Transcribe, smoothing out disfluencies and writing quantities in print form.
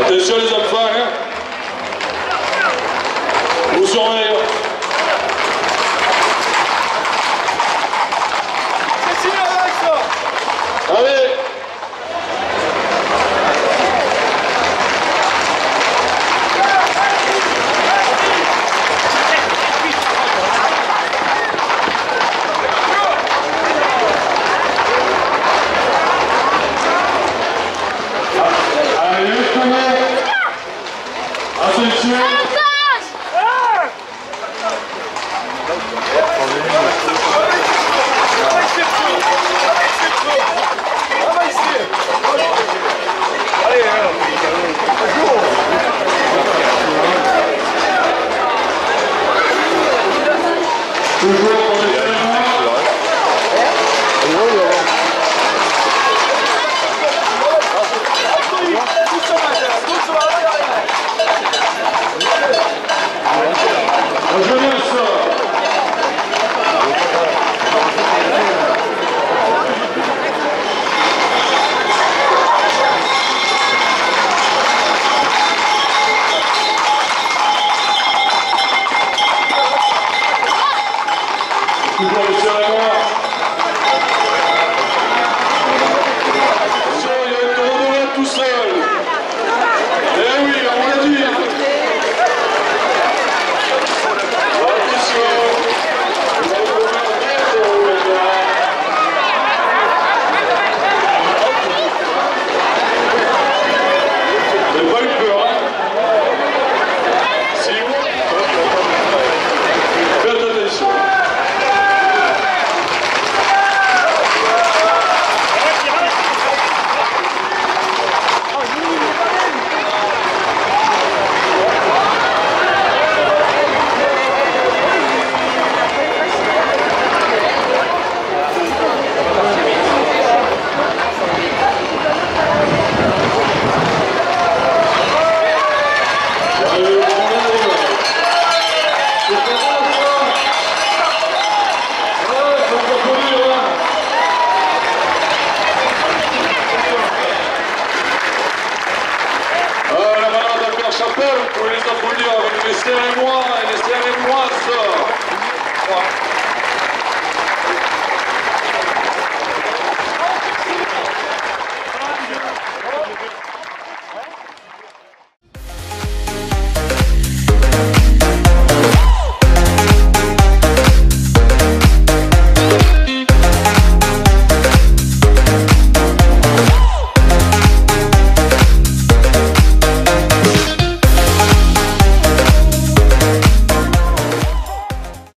Attention les enfants, hein. Vous surveillez. Allez.